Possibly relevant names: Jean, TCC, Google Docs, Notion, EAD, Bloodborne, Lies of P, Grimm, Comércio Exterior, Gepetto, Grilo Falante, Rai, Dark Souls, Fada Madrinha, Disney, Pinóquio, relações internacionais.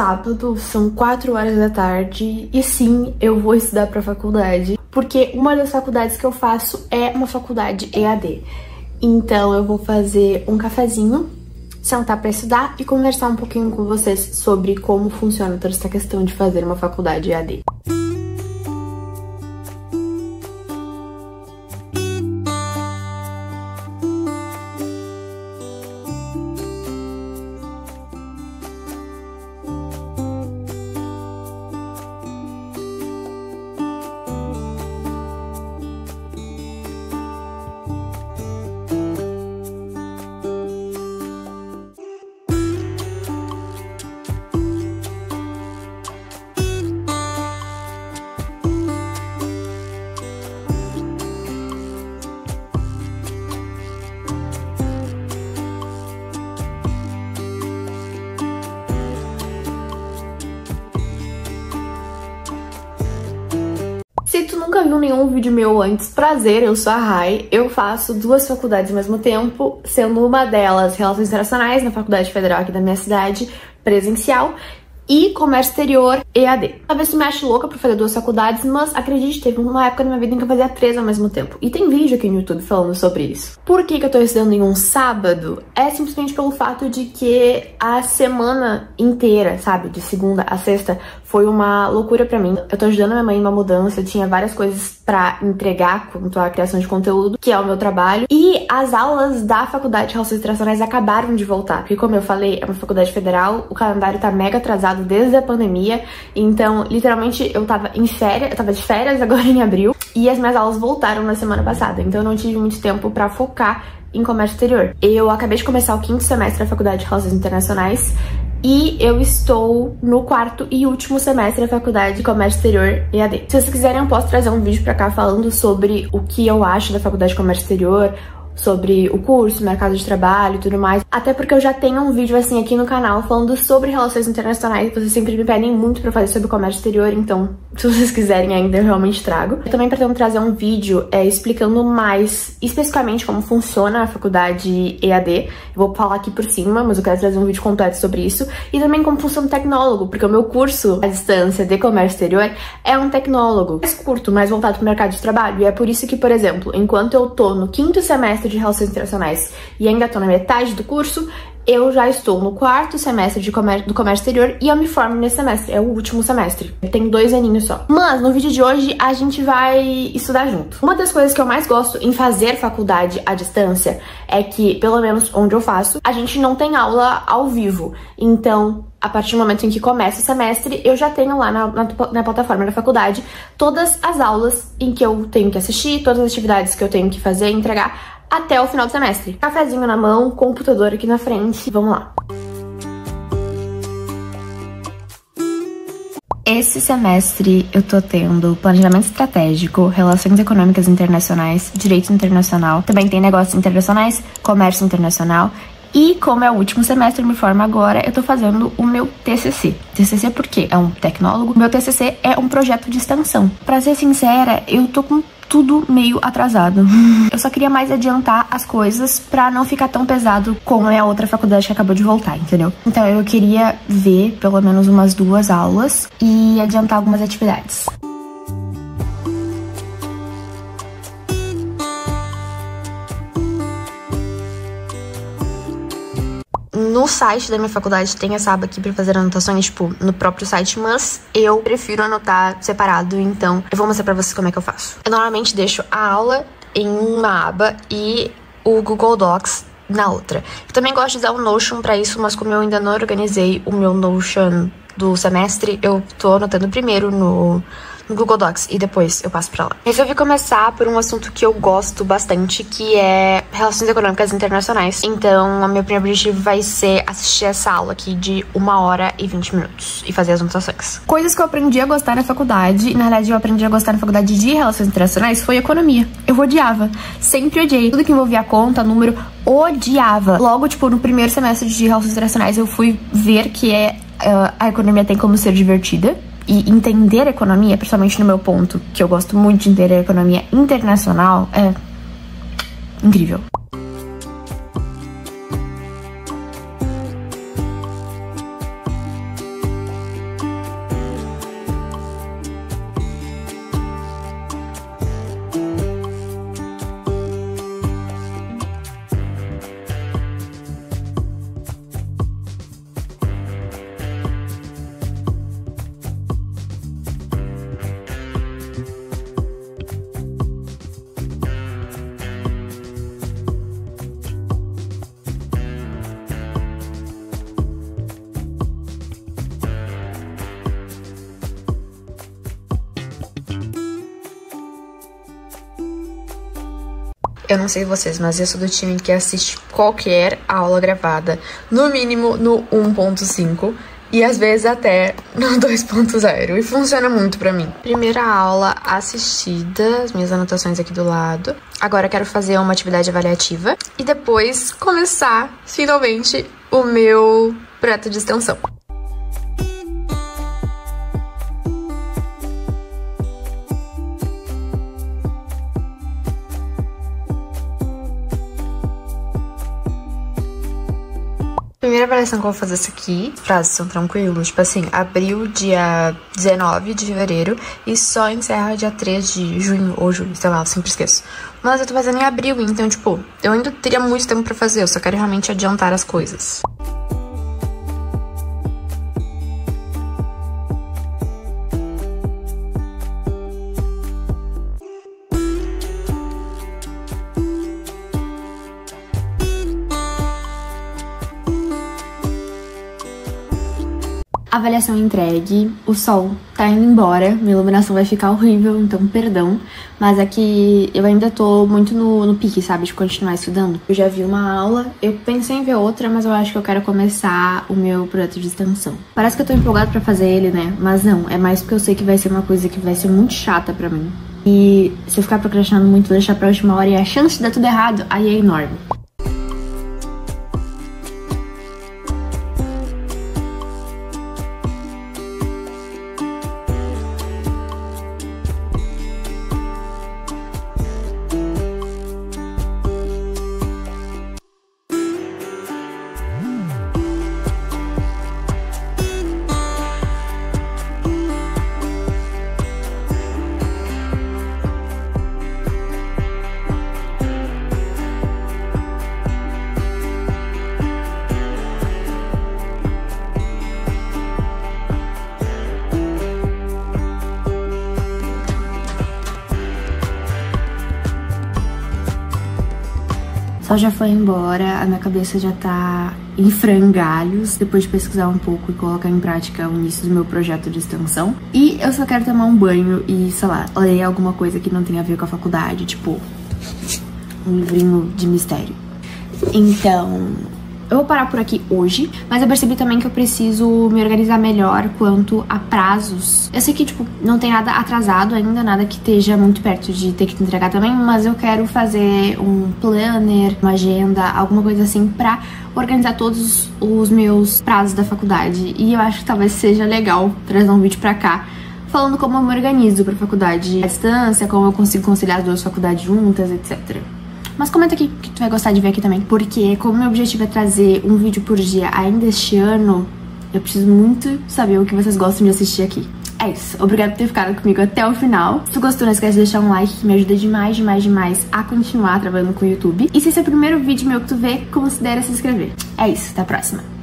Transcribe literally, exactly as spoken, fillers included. sábado, são quatro horas da tarde, e sim, eu vou estudar pra faculdade, porque uma das faculdades que eu faço é uma faculdade E A D. Então eu vou fazer um cafezinho, sentar pra estudar e conversar um pouquinho com vocês sobre como funciona toda essa questão de fazer uma faculdade E A D. Se tu nunca viu nenhum vídeo meu antes, prazer, eu sou a Rai. Eu faço duas faculdades ao mesmo tempo, sendo uma delas Relações Internacionais, na Faculdade Federal aqui da minha cidade, presencial, e Comércio Exterior, E A D. Talvez tu me ache louca por fazer duas faculdades, mas acredite, teve uma época da minha vida em que eu fazia três ao mesmo tempo. E tem vídeo aqui no YouTube falando sobre isso. Por que que eu tô estudando em um sábado? É simplesmente pelo fato de que a semana inteira, sabe, de segunda a sexta, foi uma loucura pra mim. Eu tô ajudando a minha mãe em uma mudança, eu tinha várias coisas pra entregar quanto à criação de conteúdo, que é o meu trabalho. E as aulas da Faculdade de Relações Internacionais acabaram de voltar. Porque, como eu falei, é uma faculdade federal, o calendário tá mega atrasado desde a pandemia. Então, literalmente, eu tava em férias, eu tava de férias agora em abril. E as minhas aulas voltaram na semana passada. Então, eu não tive muito tempo pra focar em comércio exterior. Eu acabei de começar o quinto semestre da Faculdade de Relações Internacionais. E eu estou no quarto e último semestre da Faculdade de Comércio Exterior E A D. Se vocês quiserem, eu posso trazer um vídeo pra cá falando sobre o que eu acho da Faculdade de Comércio Exterior, sobre o curso, mercado de trabalho e tudo mais. Até porque eu já tenho um vídeo assim aqui no canal falando sobre relações internacionais, vocês sempre me pedem muito pra fazer sobre comércio exterior, então se vocês quiserem ainda eu realmente trago. Eu também pretendo trazer um vídeo é, explicando mais especificamente como funciona a faculdade E A D. Eu vou falar aqui por cima, mas eu quero trazer um vídeo completo sobre isso. E também como funciona o tecnólogo, porque o meu curso à distância de comércio exterior é um tecnólogo mais curto, mais voltado pro mercado de trabalho. E é por isso que, por exemplo, enquanto eu tô no quinto semestre de Relações Internacionais e ainda tô na metade do curso, eu já estou no quarto semestre de comércio, do comércio exterior e eu me formo nesse semestre, é o último semestre. Tem dois aninhos só. Mas no vídeo de hoje a gente vai estudar junto. Uma das coisas que eu mais gosto em fazer faculdade à distância é que, pelo menos onde eu faço, a gente não tem aula ao vivo. Então, a partir do momento em que começa o semestre, eu já tenho lá na, na, na plataforma da faculdade todas as aulas em que eu tenho que assistir, todas as atividades que eu tenho que fazer e entregar até o final do semestre. Cafezinho na mão, computador aqui na frente, vamos lá. Esse semestre eu tô tendo planejamento estratégico, relações econômicas internacionais, direito internacional, também tem negócios internacionais, comércio internacional. E como é o último semestre, eu me formo agora, eu tô fazendo o meu T C C. T C C por quê? É um tecnólogo. Meu T C C é um projeto de extensão. Pra ser sincera, eu tô com tudo meio atrasado. Eu só queria mais adiantar as coisas pra não ficar tão pesado como é a outra faculdade que acabou de voltar, entendeu? Então eu queria ver pelo menos umas duas aulas e adiantar algumas atividades. No site da minha faculdade tem essa aba aqui pra fazer anotações, tipo, no próprio site, mas eu prefiro anotar separado, então eu vou mostrar pra vocês como é que eu faço. Eu normalmente deixo a aula em uma aba e o Google Docs na outra. Eu também gosto de usar o Notion pra isso, mas como eu ainda não organizei o meu Notion do semestre, eu tô anotando primeiro no... no Google Docs e depois eu passo pra lá. Resolvi começar por um assunto que eu gosto bastante, que é Relações Econômicas Internacionais. Então, o meu primeiro objetivo vai ser assistir essa aula aqui de uma hora e vinte minutos e fazer as anotações. Coisas que eu aprendi a gostar na faculdade, na verdade eu aprendi a gostar na faculdade de Relações Internacionais, foi economia. Eu odiava, sempre odiei. Tudo que envolvia conta, número, odiava. Logo, tipo, no primeiro semestre de Relações Internacionais eu fui ver que é, uh, a economia tem como ser divertida. E entender a economia, principalmente no meu ponto, que eu gosto muito de entender a economia internacional, é incrível. Eu não sei vocês, mas eu sou do time que assiste qualquer aula gravada, no mínimo no um ponto cinco e às vezes até no dois ponto zero, e funciona muito pra mim. Primeira aula assistida, as minhas anotações aqui do lado. Agora eu quero fazer uma atividade avaliativa e depois começar, finalmente, o meu projeto de extensão. Primeira avaliação que eu vou fazer isso aqui, as frases são tranquilos, tipo assim, abriu dia dezenove de fevereiro e só encerra dia três de junho ou julho, sei lá, eu sempre esqueço. Mas eu tô fazendo em abril, então, tipo, eu ainda teria muito tempo pra fazer, eu só quero realmente adiantar as coisas. Avaliação entregue, o sol tá indo embora, minha iluminação vai ficar horrível, então perdão, mas é que eu ainda tô muito no, no pique, sabe, de continuar estudando. Eu já vi uma aula, eu pensei em ver outra, mas eu acho que eu quero começar o meu projeto de extensão. Parece que eu tô empolgado pra fazer ele, né, mas não, é mais porque eu sei que vai ser uma coisa que vai ser muito chata pra mim. E se eu ficar procrastinando muito, vou deixar pra última hora e a chance de dar tudo errado, aí é enorme. Só já foi embora, a minha cabeça já tá em frangalhos, depois de pesquisar um pouco e colocar em prática o início do meu projeto de extensão. E eu só quero tomar um banho e, sei lá, ler alguma coisa que não tem a ver com a faculdade, tipo um livrinho de mistério. Então, eu vou parar por aqui hoje, mas eu percebi também que eu preciso me organizar melhor quanto a prazos. Eu sei que, tipo, não tem nada atrasado ainda, nada que esteja muito perto de ter que entregar também, mas eu quero fazer um planner, uma agenda, alguma coisa assim pra organizar todos os meus prazos da faculdade. E eu acho que talvez seja legal trazer um vídeo pra cá falando como eu me organizo pra faculdade à distância, como eu consigo conciliar as duas faculdades juntas, etcétera. Mas comenta aqui que tu vai gostar de ver aqui também, porque como meu objetivo é trazer um vídeo por dia ainda este ano, eu preciso muito saber o que vocês gostam de assistir aqui. É isso, obrigada por ter ficado comigo até o final. Se gostou, não esquece de deixar um like, que me ajuda demais, demais, demais a continuar trabalhando com o YouTube. E se esse é o primeiro vídeo meu que tu vê, considera se inscrever. É isso, até a próxima.